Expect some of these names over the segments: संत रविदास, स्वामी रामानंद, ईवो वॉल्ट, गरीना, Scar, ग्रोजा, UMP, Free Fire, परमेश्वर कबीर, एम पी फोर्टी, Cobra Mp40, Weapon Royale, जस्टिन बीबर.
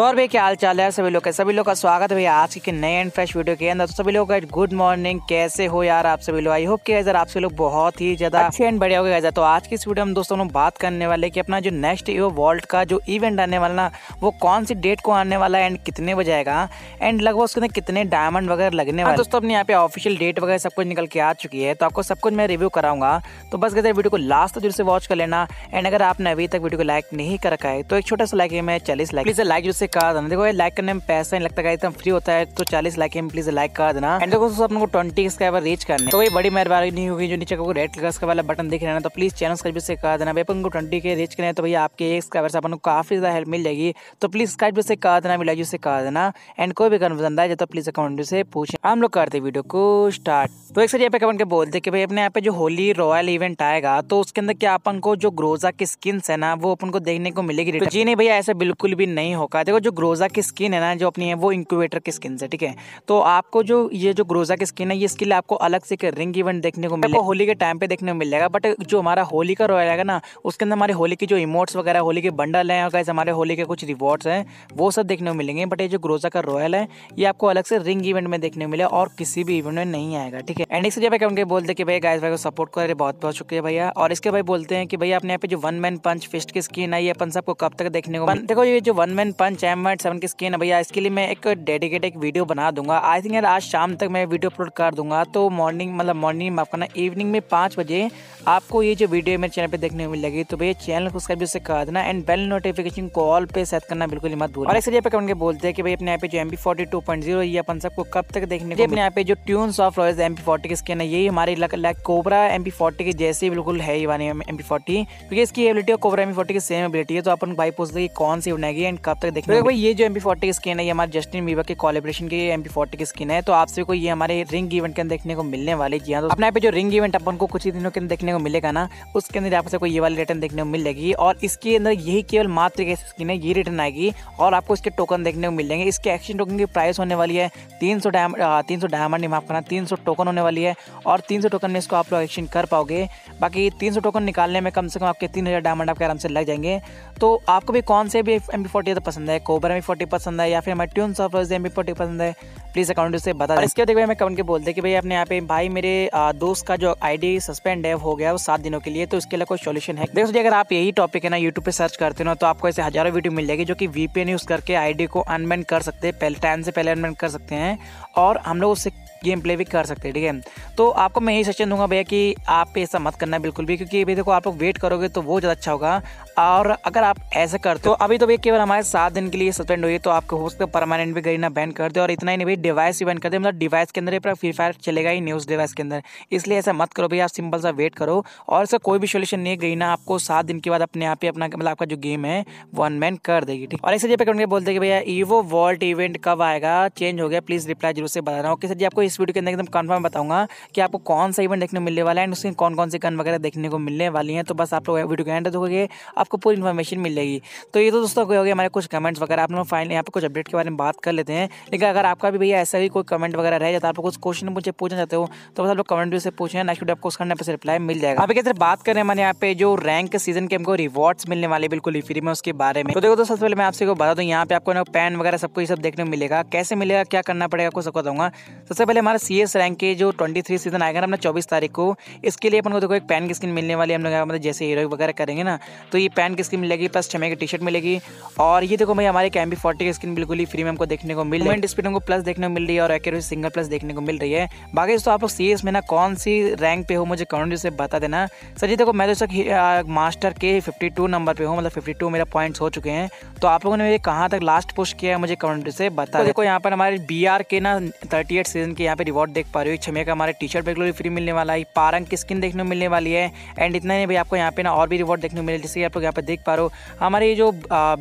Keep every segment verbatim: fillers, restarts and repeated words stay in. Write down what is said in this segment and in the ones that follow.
तो और भी क्या हाल चाल है सभी लोग का सभी लोग का स्वागत है भैया आज के नए एंड फ्रेश वीडियो के अंदर। तो सभी लोग का गुड मॉर्निंग, कैसे हो यार आप सभी लोग। आई होप कि यार आप सभी लोग बहुत ही ज्यादा अच्छे एंड बढ़िया हो गए। तो आज की इस वीडियो में दोस्तों हम बात करने वाले कि अपना जो नेक्स्ट ईवो वॉल्ट का जो इवेंट आने वाला ना वो कौन सी डेट को आने वाला है एंड कितने बजे आएगा एंड लगभग उसके अंदर कितने डायमंड वगैरह लगने वाले। दोस्तों अपने यहाँ पे ऑफिशियल डेट वगैरह सब कुछ निकल के आ चुकी है, तो आपको सब कुछ मैं रिव्यू कराऊंगा। तो बस कहते हैं वीडियो को लास्ट तक जरूर से वॉच कर लेना। एंड अगर आपने अभी तक वीडियो को लाइक नहीं कर रखा है तो एक छोटा सा लाइक है, मैं चालीस लाइक प्लीज लाइक जैसे कर देना। देखो ये लाइक करने में पैसा नहीं लगता, एकदम फ्री होता है। तो चालीस लाइक है प्लीज लाइक कर देना। एंड देखो दोस्तों अपने को ट्वेंटी सब्सक्राइबर रीच करने तो ये बड़ी मेहरबानी नहीं होगी। जो नीचे को रेड कलर का वाला बटन दिख रहा है तो प्लीज चैनल सब्सक्राइब जैसे कर देना। भाई अपन को ट्वेंटी के रीच करना तो भैया आपके एक सब्सक्राइबर से अपन को काफी ज्यादा हेल्प मिल जाएगी। तो प्लीज सब्सक्राइब जैसे कर देना, लाइक जैसे कर देना। एंड कोई भी कन्फ्यूजन आए तो प्लीज अकाउंट से पूछे। हम लोग करते वीडियो को स्टार्ट। तो एक सर यहाँ पे कमेंट के बोलते कि भाई अपने यहाँ पे जो होली रॉयल इवेंट आएगा तो उसके अंदर क्या अपन को जो ग्रोजा की स्किन्स है ना वो अपन को देखने को मिलेगी। तो जी नहीं भैया ऐसा बिल्कुल भी नहीं होगा। देखो जो ग्रोजा की स्किन है ना जो अपनी है वो इंक्यूबेटर की स्किन है, ठीक है। तो आपको जो ये जो ग्रोजा की स्किन है ये इसके लिए आपको अलग से रिंग इवेंट देखने को मिलेगा, होली के टाइम पे देखने को मिल जाएगा। बट जो हमारा होली का रॉयल आएगा ना उसके अंदर हमारे होली की जो इमोट्स वगैरह होली के बंडल है और कैसे हमारे होली के कुछ रिवॉर्ड्स हैं वो सब देखने को मिलेंगे। बट ये जो ग्रोजा का रॉयल है ये आपको अलग से रिंग इवेंट में देखने को मिलेगा और किसी भी इवेंट में नहीं आएगा, ठीक है। एंड इससे जब उनके बोलते कि भाई गाइस भाई को सपोर्ट कर रहे बहुत बहुत शुक्रिया भैया। और इसके भाई बोलते हैं कि भैया अपने यहाँ पे जो वन मैन पंच फिस्ट की स्किन है ये अपन सबको कब तक देखने को। देखो ये जो one man punch M seven की स्किन है भैया इसके लिए मैं एक डेडिकेट एक वीडियो बना दूंगा। आई थिंक यार आज शाम तक मैं वीडियो अपलोड कर दूंगा। तो मॉर्निंग मतलब मॉर्निंग में आपको ना इवनिंग में पाँच बजे आपको ये जो वीडियो मेरे चैनल पे देखने को मिलेगी। तो भैया चैनल को सब्सक्राइब जैसे कर देना एंड बेल नोटिफिकेशन कॉल पे सेट करना बिल्कुल मत भूलना। और इस जगह पे कमेंट के बोलते हैं कि भाई अपने यहाँ पे जो एम पी फोर्टी two point zero ये अपन सबको कब तक देखने को। अपने यहाँ पे जो tunes of royals एम पी फोर्टी की स्किन है यही हमारी कोबरा एम पी फोर्टी की जैसी बिल्कुल है वाली एम पी फोर्टी, क्योंकि इसकी एबिलिटी और कोबरा एम पी फोर्टी की सेम एबिलिटी है। तो अपन भाई पूछते हैं कौन सी बनाएगी एंड कब तक देखने। भाई ये जो एम पी फोर्टी की स्किन है ये हमारे जस्टिन बीबर के कोलैबोरेशन की एम पी फोर्टी की स्किन है। तो आपसे कोई ये हमारे रिंग इवेंट के अंदर देखने को मिलने वाली। जी हाँ, तो अपने यहाँ पे जो रिंग इवेंट अपन को कुछ ही दिनों के अंदर देखने को मिलेगा ना उसके अंदर आपसे कोई ये वाली रिटर्न देखने को मिलेगी। और इसके अंदर यही केवल मात्र एक स्किन है ये रिटर्न आएगी और आपको इसके टोकन देखने को मिलेंगे। इसके एक्सचेंज टोकन की प्राइस होने वाली है तीन सौ डायमंड तीन सौ डायमंड माफ करना तीन सौ टोकन होने वाली है। और तीन सौ टोकन में इसको आप लोग एक्सचेंज कर पाओगे। बाकी तीन सौ टोकन निकालने में कम से कम आपके तीन हज़ार डायमंड आपके आराम से लग जाएंगे। तो आपको भी कौन से भी एम पी फोर्टी पसंद है, कोबरा एम पी फोर्टी पसंद है या फिर हमारे tune of royals एम पी फोर्टी पसंद है प्लीज़ अकाउंट से बता दें। इसके बाद भाई मैं कमेंट के बोलते हैं कि भाई अपने यहाँ पे भाई मेरे दोस्त का जो आईडी सस्पेंड है हो गया वो सात दिनों के लिए, तो इसके लिए कोई सॉल्यूशन है। देखो जी अगर आप यही टॉपिक है ना यूट्यूब पे सर्च करते हो तो आपको ऐसे हजारों वीडियो मिल जाएगी जो कि वीपीएन यूज़ करके आईडी को अनबैन कर सकते हैं, पहले टाइम से पहले अनबैन कर सकते हैं और हम लोग उससे गेम प्ले भी कर सकते हैं, ठीक है। तो आपको मैं यही सजेशन दूंगा भैया कि आप ऐसा मत करना बिल्कुल भी, क्योंकि अभी देखो आप लोग वेट करोगे तो वो ज़्यादा अच्छा होगा। और अगर आप ऐसा करते हो अभी तो भैया केवल हमारे सात दिन के लिए सस्पेंड हुई तो आपको हो सकता है परमानेंट भी गरीना बैन कर दे। और इतना ही नहीं भाई डिवाइस भी बैन कर दे, मतलब डिवाइस के अंदर पूरा फ्री फायर चलेगा ही नहीं उस डिवाइस के अंदर। इसलिए ऐसा मत करो भैया, आप सिंपल सा वेट करो। और इसका कोई भी सोल्यूशन नहीं है, गरीना आपको सात दिन के बाद अपने आप ही अपना मतलब आपका जो गेम है वो अनबैन कर देगी, ठीक। और इसलिए पे बोलते कि भैया ईवो वॉल्ट इवेंट कब आएगा, चेंज हो गया, प्लीज़ रिप्लाई जरूर से बता रहा हूँ। कि सर जी आपको इस वीडियो के अंदर एकदम कंफर्म बताऊंगा कि आपको कौन सा इवेंट देखने को मिलने वाला है एंड उसमें कौन कौन सी गन वगैरह देखने को मिलने वाली हैं। तो बस आप लोग वीडियो के एंड देखोगे आपको पूरी इन्फॉर्मेशन मिल जाएगी। तो ये तो दोस्तों हो गया हमारे कुछ कमेंट्स वगैरह। आप लोग फाइनली यहाँ पर कुछ अपडेट के बारे में बात कर लेते हैं। लेकिन अगर आपका भी भैया ऐसा ही कोई कमेंट वगैरह रह जाता है, आपको कुछ क्वेश्चन मुझे पूछना चाहते हो तो बस आप लोग कमेंट से पूछें, नेक्स्ट वीडियो आपको उसका हंड्रेड परसेंट रिप्लाई मिल जाएगा। आप एक तरह बात करें हमारे यहाँ पे जो रैंक सीजन के हमको रिवॉर्ड्स मिलने वाले बिल्कुल फ्री में उसके बारे में। तो देखो तो सबसे पहले मैं आपसे बता दूँ यहाँ पे आपको ना पैन वगैरह सबको ये सब देखने को मिलेगा, कैसे मिलेगा क्या करना पड़ेगा आपको सबको बताऊँगा। सबसे पहले हमारा सी एस रैंक के जो तेईस सीजन आएगा ना अपना चौबीस तारीख को, इसके लिए अपन को देखो एक पैन की स्किन मिलने वाली है। हम लोग मतलब जैसे हीरो वगैरह करेंगे ना तो ये पैन की स्किन मिलेगी प्लस छमे की टी शर्ट मिलेगी। और ये देखो भाई हमारे एम पी फोर्टी की स्किन बिल्कुल ही फ्री में हमको देखने को मिल रही है, मूवमेंट स्पीड हमको प्लस देखने को मिल रही है और एक्यूरेसी सिंगल प्लस देखने को मिल रही है। बाकी दोस्तों आप लोग सी एस में ना कौन सी रैंक पे हो मुझे कमेंट से बता देना। सर जी देखो मैं दोस्तों मास्टर के फिफ्टी टू नंबर पे हूँ, मतलब फिफ्टी टू मेरा पॉइंट्स हो चुके हैं। तो आप लोगों ने मेरे कहाँ तक लास्ट पुश किया है मुझे कमेंट से बता। देखो यहाँ पर हमारे बी आर के ना थर्टी एट सीजन के यहाँ पे रिवॉर्ड देख पा रही हो, छमे का हमारे टी शर्ट बिल्कुल फ्री मिलने वाला है, पारंग की स्किन देखने को मिलने वाली है। एंड इतना नहीं भाई आपको यहाँ पे ना और भी रिवॉर्ड देखने को मिले जैसे आप लोग यहाँ पे देख पा रहे हो हमारे ये जो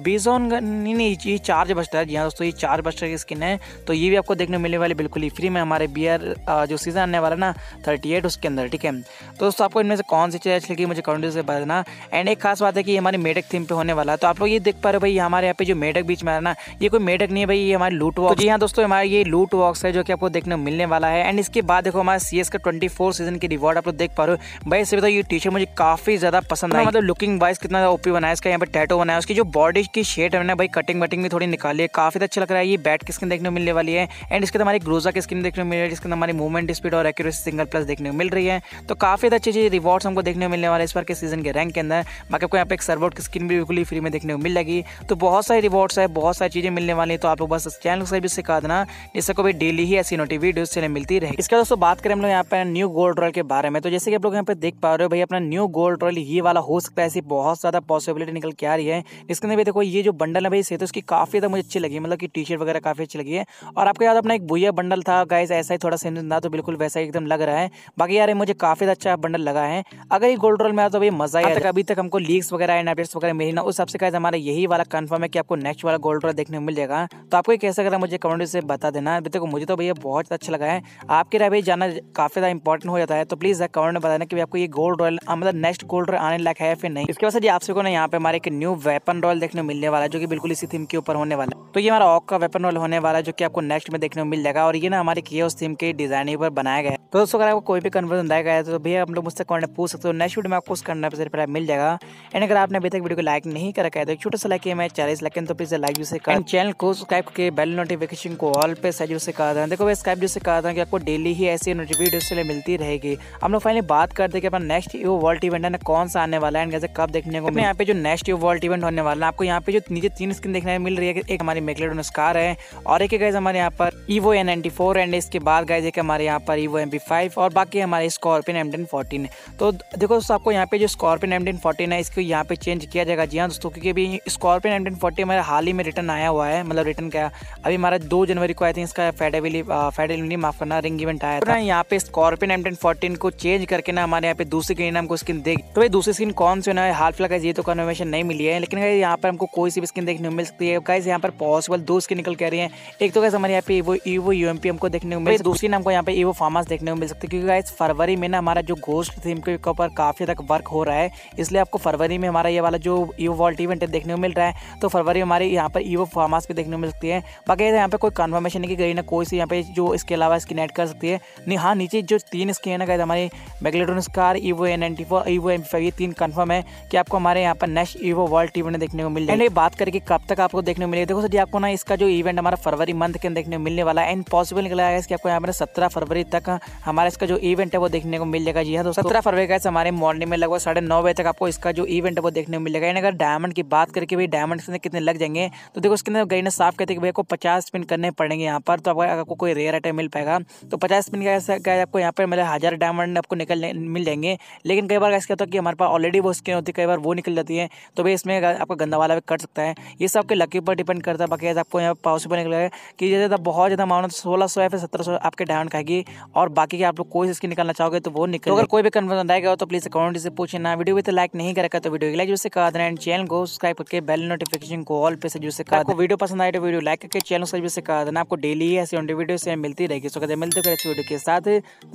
बीजोन नहीं नहीं ये चार्ज बस्टर। जी हाँ दोस्तों ये चार्ज बस्टर की स्किन है तो ये भी आपको देखने को मिलने वाली बिल्कुल ही फ्री में हमारे बी आर जो सीजन आने वाला ना थर्टी एट उसके अंदर, ठीक है। तो दोस्तों आपको इनमें से कौन सी चीज़ अच्छी लगी मुझे कमेंट से बताना। एंड एक खास बात है कि हमारे मेडक थीम पे होने वाला है, तो आप लोग ये देख पा रहे हो भाई हमारे यहाँ पे जो मेडक बीच में आ रहा ना ये कोई मेडक नहीं है भाई, ये हमारे लूट वॉक। जी हाँ दोस्तों हमारे ये लूट वॉक्स है जो कि आपको देखने को मिलने वाला है। एंड इसके बाद देखो हमारे सी एस का ट्वेंटी फोर सीजन की रिवॉर्ड आप लोग देख पा रहे हो। भाई से बताओ ये टी शर्ट मुझे काफ़ी ज़्यादा पसंद है, मतलब लुकिंग वाइज कितना ज़्यादा ओपी बनाया। इसका यहाँ पर टैटो बनाया, उसकी जो बॉडी की शेड है ना भाई, कटिंग वटिंग भी थोड़ी निकाली है, काफ़ी अच्छा लग रहा है। ये बैट की स्किन देखने को मिलने वाली है एंड इसके हमारी ग्रोजा की स्किन देखने को मिल रही है, जिसके हमारी मूवमेंट स्पीड और एक्यूरेसी सिंगल प्लस देखने को मिल रही है। तो काफ़ी अच्छी चीज़ रिवॉर्ड्स हमको देखने को मिलने वाले इस बार के सीजन के रैंक के अंदर। बाकी आपको यहाँ पे एक सर्वआउट की स्किन भी बिल्कुल ही फ्री में देखने को मिल लगी। तो बहुत सारे रिवॉर्ड्स है, बहुत सारी चीज़ें मिलने वाली है। तो आप लोग बस चैनल से भी सिखा देना, जिससे को भी डेली ही ऐसी नोटिफिकेशन वीडियोस चैनल मिलती रहे। इसका दोस्तों बात करें हम लोग यहाँ पर न्यू गोल्ड रॉयल के बारे में, तो जैसे कि आप लोग यहाँ पे देख पा रहे हो भाई, अपना न्यू गोल्ड रॉयल ये वाला हो सकता है। ऐसी बहुत ज़्यादा पॉसिबिलिटी निकल के आ रही है। इसके अंदर भी देखो ये जो बंडल है भाई, से तो उसकी काफ़ी ज़्यादा मुझे अच्छी लगी, मतलब कि टी शर्ट वगैरह काफ़ी अच्छी लगी है। और आपके याद अपना एक बुया बंडल था गाइज, ऐसा ही थोड़ा सेम ना, तो बिल्कुल वैसा ही एकदम लग रहा है। बाकी यार मुझे काफ़ी अच्छा बंडल लगा है। अगर ये गोल्ड रॉयल में आया तो भाई मज़ा आया। अभी तक हमको लीक्स वगैरह एंड अपडेट्स वगैरह मिली ना, उस हिसाब से गाइज हमारा यही वाला कन्फर्म है कि आपको नेक्स्ट वाला गोल्ड रॉयल देखने को मिल जाएगा। तो आपको कैसा लगा मुझे कमेंट से बता देना। अभी तक मुझे तो भैया बहुत अच्छा लगा है, आपके राय भाई जाना काफ़ी ज़्यादा इंपॉर्टेंट हो जाता है। तो प्लीज़ कमेंट में बताना कि आपको ये गोल्ड रॉयल मतलब नेक्स्ट गोल्ड रॉयल आने लायक है फिर नहीं। इसके वजह से आप सबको ना यहाँ पे हमारे एक न्यू वेपन रॉयल देखने मिलने वाला है, जो कि बिल्कुल इसी थीम के ऊपर होने वाला है। तो ये हमारा ऑक का वेपन रॉयल होने वाला है, जो कि आपको नेक्स्ट में देखने को मिल जाएगा। और ये ना हमारे किए उस थीम के डिजाइन पर बनाया गया है। तो दोस्तों अगर आपको कोई भी कन्वर्जन आएगा है तो भैया हम लोग मुझसे कमेंट पूछ सकते हो, नेक्स्ट वीडियो में आपको उस करना पर मिल जाएगा। एंड अगर आपने अभी तक वीडियो को लाइक नहीं करा है तो एक छोटा सा लाइक है, मैं चालीस लाइक तो प्लीज़ लाइक जैसे कर, चैनल को सब्सक्राइब करके बेल नोटिफिकेशन को ऑल पे सही से कहा था। देखो सब्सक्राइब जैसे कहा था कि आपको डेली ही ऐसी नोटिफिकेशन मिलती रहेगी। हम लोग फाइनली बात करते हैं कि अपना नेक्स्ट ईवो वॉल्ट इवेंट है ना कौन सा आने वाला है, कब देखने को। यहाँ पे जो नेक्स्ट ईवो वॉल्ट इवेंट होने वाला है, आपको यहाँ पे जो नीचे तीन स्किन देखने मिल रही है, एक हमारी मैकलेडन स्कार है और एक गाइस हमारे यहाँ पर Evo M ninety four and इसके बाद गाइस एक हमारे यहाँ पर ईवो एम पी फाइव और बाकी हमारे स्कॉर्पियन एम टेन फोर्टीन। तो देखो दोस्तों आपको यहाँ पे जो स्कॉर्पियन एम टेन फोर्टीन है इसको यहाँ पे चेंज किया जाएगा। जी हाँ दोस्तों, क्योंकि अभी स्कॉर्पियन एम टेन फोर्टी हमारे हाल ही में रिटर्न आया हुआ है, मतलब रिटर्न क्या अभी हमारा दो जनवरी को आई थिंक इसका फेडेबिली फेडेबिली माफ करना रिंग इवेंट आया था। यहाँ पे स्कॉर्पियन एम टेन फोर्टीन को चेंज करके ना हमारे यहाँ पे दूसरी स्किन हमको स्किन देख, तो भाई दूसरी स्किन कौन सी होना है हाल फिलहाल ये तो कन्फर्मेशन नहीं मिली है। लेकिन यहाँ पर हमको कोई सी भी स्किन देखने को मिल सकती है। गाइस यहाँ पर पॉसिबल दो स्किन निकल के आ रही है, एक तो गाइस हमारे यहाँ पे ईवो ईवो यूएमपी हमको देखने को मिल, दूसरी हमको यहाँ पे ईवो फार्मास देखने को मिल सकती है। क्योंकि गाइस फरवरी में ना हमारा जो घोस्ट थीम के ऊपर काफी तक वर्क हो रहा है, इसलिए आपको फरवरी में हमारा ये वाला जो ईवो वॉल्ट इवेंट देखने को मिल रहा है। तो फरवरी में हमारे यहाँ पर ईवो फार्मास भी देखने को मिल सकती है। बाकी यहाँ पे कोई कन्फर्मेशन नहीं की गई ना कोई सी यहाँ पे जो इसके अलावा स्किन ऐड कर सकती है। नहीं हाँ, नीचे जो तीन स्किन है ना गाइस हमारी Megalodon scar, Evo M ninety four, Evo M P five, ये तीन कन्फर्म है कि आपको हमारे यहाँ पर नेक्स्ट ईवो वर्ल्ड इवेंट देखने को मिल जाएगा। एंड बात करके कब तक आपको देखने को मिलेगा, देखो सर आपको ना इसका जो इवेंट हमारा फरवरी मंथ के देखने को मिलने वाला है। एंड पॉसिबल निकला है कि आपको यहाँ पर सत्रह फरवरी तक हमारा इसका जो इवेंट है वो देखने को मिल जाएगा। जी हाँ दोस्तों, सत्रह फरवरी का हमारे मॉर्निंग में लगभग साढ़े नौ बजे तक आपको इसका जो इवेंट है वो देखने को मिल जाएगा। एंड अगर डायमंड की बात करके भी डायमंड के कितने लग जाएंगे, तो देखो उसके अंदर गई ने साफ कहते हैं कि भैया को पचास स्पिन करने पड़ेंगे यहाँ पर। तो अगर आपको कोई रेयर आइटम मिल पाएगा तो पचास स्पिन का आपको यहाँ पर मतलब हजार डायमंड आपको निकल मिल जाएंगे। लेकिन कई बार ऐसा होता है कि हमारे पास ऑलरेडी वो स्किन होती है, कई बार वो निकल जाती है, तो भाई इसमें आपका गंदा वाला भी कर सकता है। ये सब आपके लकी पर डिपेंड करता है। बाकी आपको यहाँ पर पॉसिबल निकल है कि जैसे बहुत ज़्यादा मानो तो सोलह सौ या फिर सत्रह सौ आपके डायमंड खाएगी, और बाकी के आप लोग कोई स्किन निकालना चाहोगे तो वो निकल। तो अगर कोई भी कन्फर्मेशन आएगा तो प्लीज़ कमेंट से पूछना। वीडियो भी तो लाइक नहीं करेगा तो वीडियो को लाइक जैसे कहा देना एंड चैनल को सब्सक्राइब करके बेल नोटिफिकेशन को ऑल पे से जैसे कहा। आपको वीडियो पसंद आए तो वीडियो लाइक करके चैनल सब्सक्राइब जैसे कहा देना। आपको डेली ऐसी वीडियो से मिलती रहेगी। सो कहते मिलते वीडियो के साथ,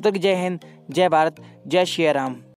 जय हिंद, जय भारत, जय श्री राम।